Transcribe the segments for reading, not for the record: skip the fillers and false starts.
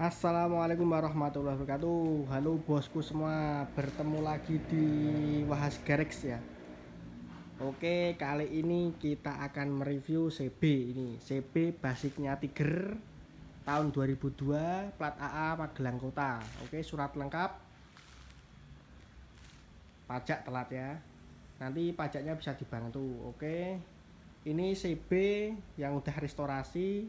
Assalamualaikum warahmatullahi wabarakatuh. Halo bosku semua, bertemu lagi di Wahas Garex ya. Oke, kali ini kita akan mereview CB ini. CB basicnya Tiger tahun 2002, plat AA Magelang Kota. Oke, surat lengkap. Pajak telat ya. Nanti pajaknya bisa dibantu. Oke. Ini CB yang udah restorasi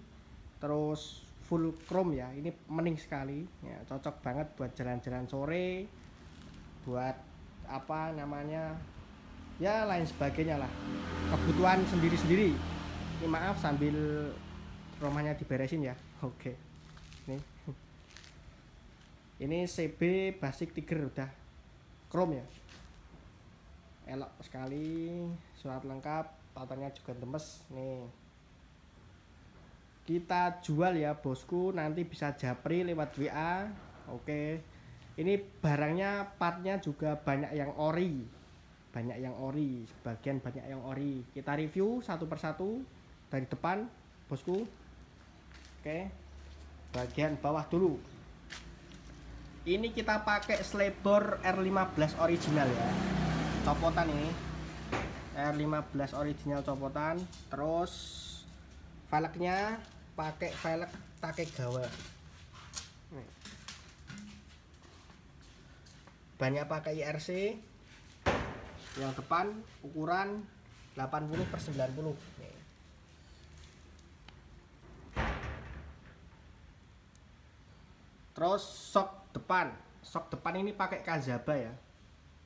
terus full chrome ya, ini mening sekali ya, cocok banget buat jalan-jalan sore, buat apa namanya ya, lain sebagainya lah, kebutuhan sendiri-sendiri. Ini maaf sambil rumahnya diberesin ya. Oke, ini CB basic Tiger udah chrome ya, elok sekali, surat lengkap, tatanya juga demes nih. Kita jual ya bosku, nanti bisa japri lewat WA. Oke, ini barangnya, partnya juga banyak yang ori, sebagian banyak yang ori. Kita review satu persatu dari depan bosku. Oke, bagian bawah dulu. Ini kita pakai selebor R15 original ya, copotan ini R15 original copotan. Terus velgnya pakai velg Takegawa. Banyak pakai IRC. Yang depan ukuran 80/90. Terus sok depan. Sok depan ini pakai KZB ya.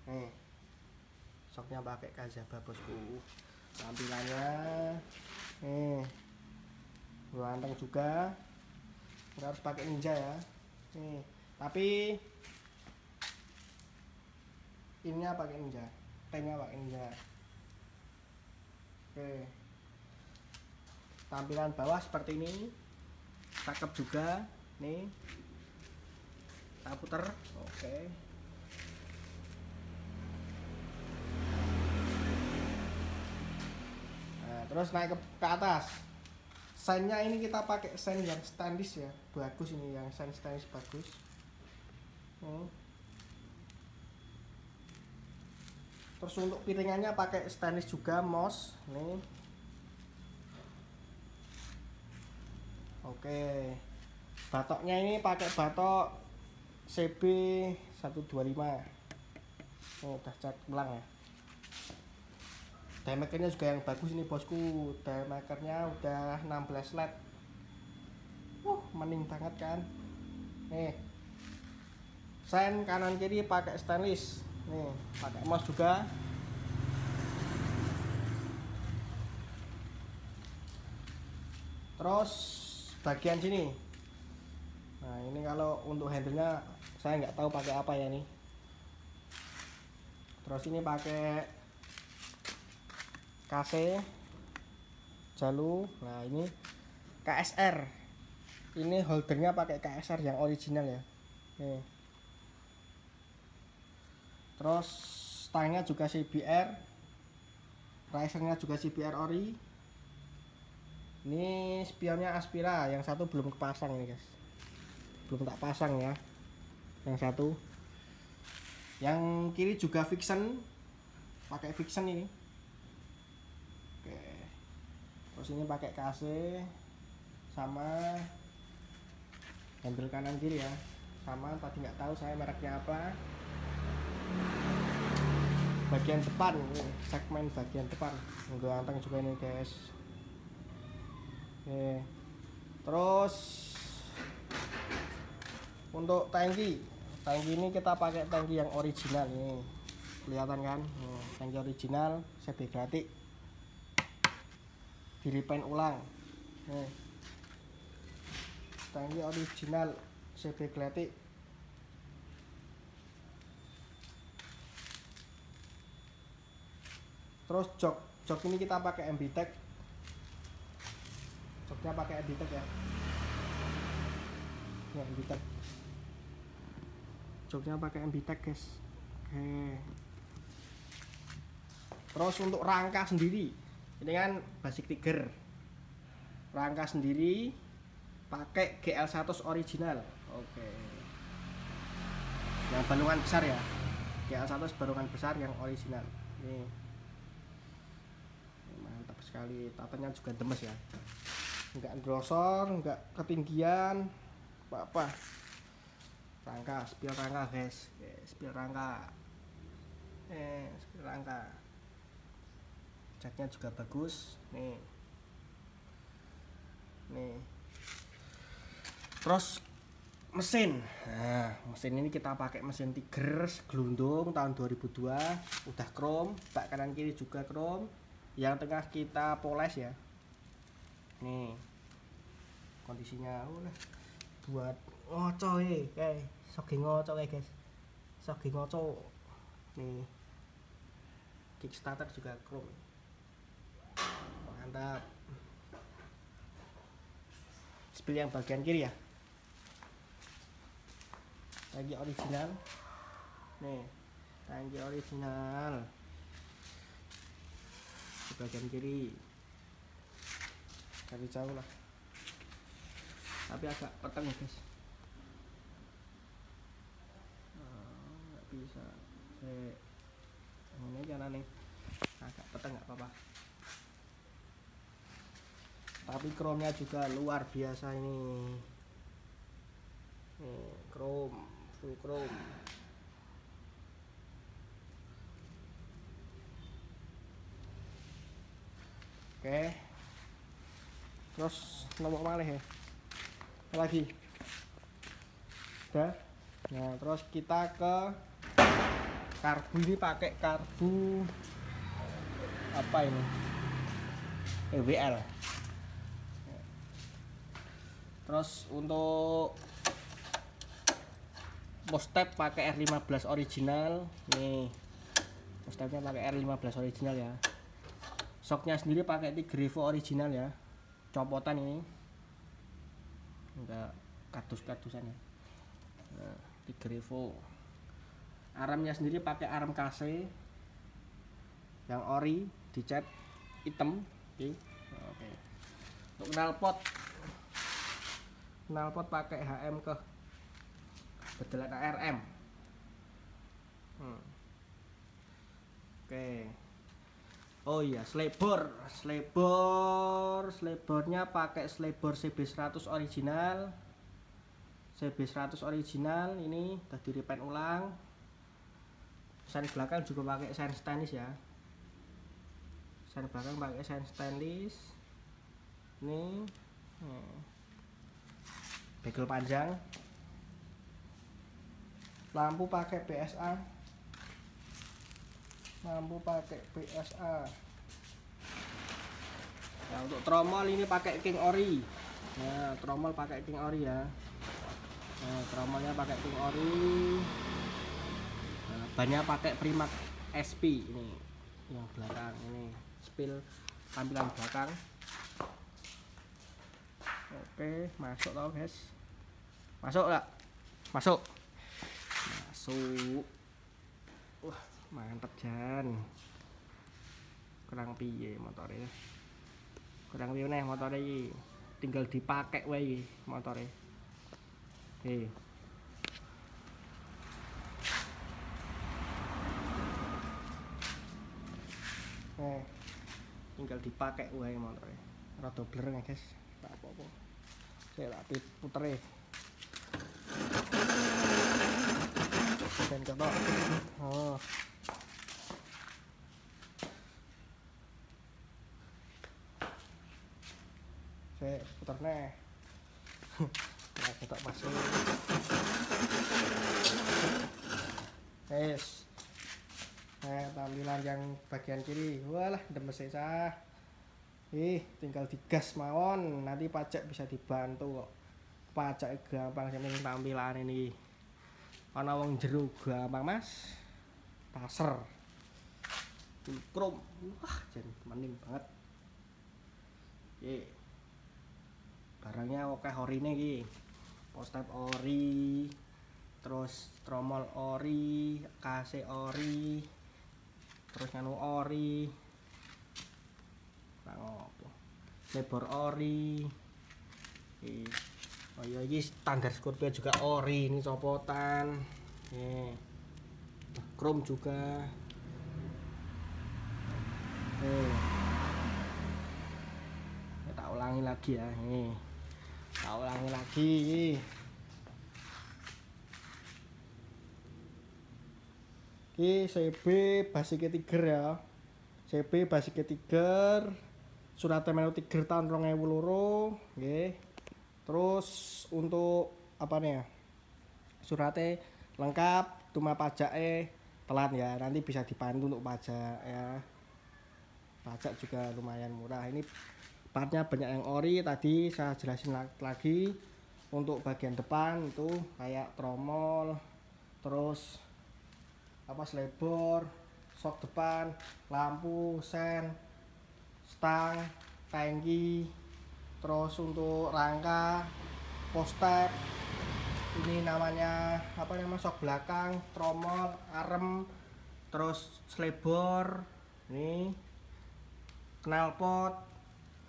Nih. Soknya pakai KZB bosku. Tampilannya nih, ganteng juga, nggak harus pakai ninja ya. Nih, tapi ininya pakai ninja, tanknya pakai ninja. Oke, tampilan bawah seperti ini, cakep juga. Nih, kita puter. Oke, nah, terus naik ke atas. Sennya ini kita pakai sen yang stainless ya, bagus ini yang sen stainless bagus. Terus untuk piringannya pakai stainless juga, MOS nih. Oke, batoknya ini pakai batok CB125. Oh, udah cat ulang ya. Diameternya juga yang bagus ini bosku, diameternya udah 16 led. Mening banget kan. Nih, sen kanan kiri pakai stainless. Nih, pakai MOS juga. Terus bagian sini. Nah, ini kalau untuk handlenya saya nggak tahu pakai apa ya nih. Terus ini pakai KC Jalu. Nah, ini KSR. Ini holdernya pakai KSR yang original ya. Nih. Terus tangnya juga CBR. Risernya juga CBR ori. Ini spionnya Aspira, yang satu belum kepasang ini, guys. Belum tak pasang ya. Yang satu. Yang kiri juga Fixon. Pakai Fixon ini. Oke. Terus ini pakai KC sama handle kanan kiri ya, sama tadi nggak tahu saya mereknya apa. Bagian depan, segmen bagian depan ganteng juga ini guys. Oke. Terus untuk tangki, ini kita pakai tangki yang original nih, kelihatan kan? Tangki original CB gratis, direpaint ulang. Nih, tangki original CB Kletik. Terus jok, ini kita pakai MB Tech. Joknya pakai MB Tech ya. Ya, MB Tech. Joknya pakai MB Tech, guys. Oke. Terus untuk rangka sendiri, ini kan basic Tiger, rangka sendiri pakai GL100 original. Oke. Yang balungan besar ya. GL1 balungan besar yang original. Nih. Mantap sekali. Tatanya juga demes ya. Enggak grosor, enggak ketinggian. Apa-apa. Rangka, spill rangka, guys. Spill rangka. Spill rangka. Catnya juga bagus. Nih. Nih. Terus mesin. Nah, mesin ini kita pakai mesin Tiger gelundung tahun 2002, udah krom, bak kanan kiri juga krom. Yang tengah kita poles ya. Nih. Kondisinya buat ngoco iki, guys. Soge ngoco iki, guys. Soge ngoco. Nih. Kickstarter juga krom. Mantap. Spill yang bagian kiri ya. Tangki original, nih, tangki original di bagian kiri, dari jauh lah, tapi agak peteng ya guys, nggak bisa, ini jalan nih, agak peteng nggak apa-apa, tapi kromnya juga luar biasa ini, nih krom. Krom oke, terus nombok malih ya lagi udah. Nah terus kita ke karbu, ini pakai karbu apa ini, EWL. Terus untuk Mostep pakai R15 original. Nih. Mostepnya pakai R15 original ya. Soknya sendiri pakai Tigrevo original ya. Copotan ini. Enggak kardus-kardusan ya. Nah, Tigrevo. RM-nya sendiri pakai RM KC. Yang ori dicat hitam. Oke. Oke. Untuk knalpot. Knalpot pakai HM ke bedelan RM. Oke. Oh iya, slebor-nya pakai slebor CB100 original. CB100 original ini tadi repaint ulang. Sen belakang juga pakai sen stainless ya. Sen belakang pakai sen stainless. Ini. Bagel panjang. Lampu pakai PSA. Lampu pakai PSA. Nah, untuk tromol ini pakai King ori. Nah, tromol pakai King ori ya. Nah, tromolnya pakai King ori. Nah, bannya pakai Primak SP ini. Yang belakang ini spill tampilan belakang. Oke, masuk toh, guys. Masuk enggak? Masuk. Wah, mantap Jan. Kurang piye motornya? Kurang piye nih motornya ini. Tinggal dipakai wae motornya. Hei. Tinggal dipakai wae motornya. Rada bler ya, guys. Tak apa-apa. Saya tak putere. Oh. Saya putar nih. Kita masuk. Yes. Nah, tampilan yang bagian kiri. Walah, demes sah. Ih, tinggal digas mawon. Nanti pajak bisa dibantu kok. Pajak gampang sampeyan tampilan ini. Ana wong jero gampang Mas. Taser. Krom. Wah, jan mening banget. Ye. Barangnya oke orine iki. Postep ori. Terus tromol ori, KC ori. Terus nganu ori. Bang opo? Lebor ori. Iki Oh iya, ini standar Scorpio juga ori, ini copotan. Nih. Chrome juga. Nih. Kita ulangi lagi ya, nih. Kita ulangi lagi. Ini CB basic Tiger ya. CB basic Tiger. Suratnya melu Tiger tahun 2002, nggih. Terus untuk apa nih ya? Suratnya lengkap, cuma pajaknya telat ya. Nanti bisa dibantu untuk pajak ya. Pajak juga lumayan murah. Ini partnya banyak yang ori, tadi saya jelasin lagi. Untuk bagian depan itu kayak tromol, terus apa selebor, sok depan, lampu, sen, stang, tangki, terus untuk rangka, poster, ini namanya apa namanya sok belakang, tromol, RM, terus selebor, ini knalpot,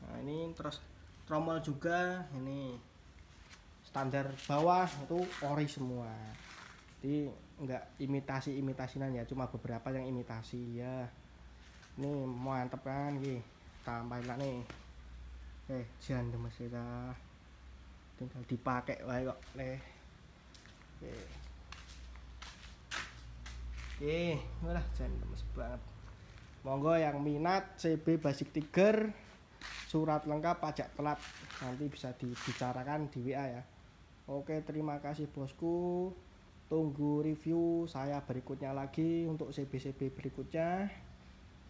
nah ini terus tromol juga, ini standar bawah itu ori semua. Jadi enggak imitasi-imitasian ya, cuma beberapa yang imitasi ya. Nih mantep kan iki. Tambahin lah nih. Jan demes kita. Tinggal dipakai wae kok le. Oke. Oke, walah jan demes banget. Monggo yang minat CB Basic Tiger, surat lengkap, pajak telat, nanti bisa dibicarakan di WA ya. Oke, terima kasih bosku. Tunggu review saya berikutnya lagi untuk CB-CB berikutnya.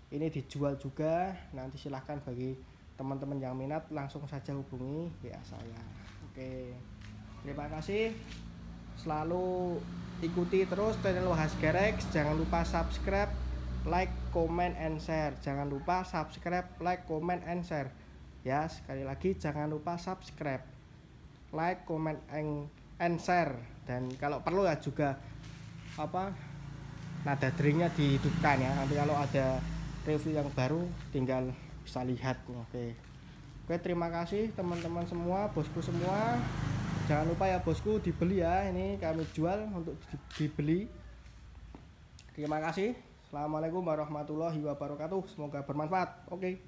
Ini dijual juga, nanti silahkan bagi teman-teman yang minat langsung saja hubungi WA saya. Oke, terima kasih. Selalu ikuti terus channel Wahas Garex. Jangan lupa subscribe, like, comment, and share. Jangan lupa subscribe, like, comment, and share. Ya, sekali lagi jangan lupa subscribe, like, comment, and share. Dan kalau perlu ya juga apa nada drinknya dihidupkan ya, nanti kalau ada review yang baru tinggal bisa lihat. Oke, terima kasih teman-teman semua, bosku semua. Jangan lupa ya bosku, dibeli ya, ini kami jual untuk dibeli. Terima kasih. Assalamualaikum warahmatullahi wabarakatuh, semoga bermanfaat. Oke.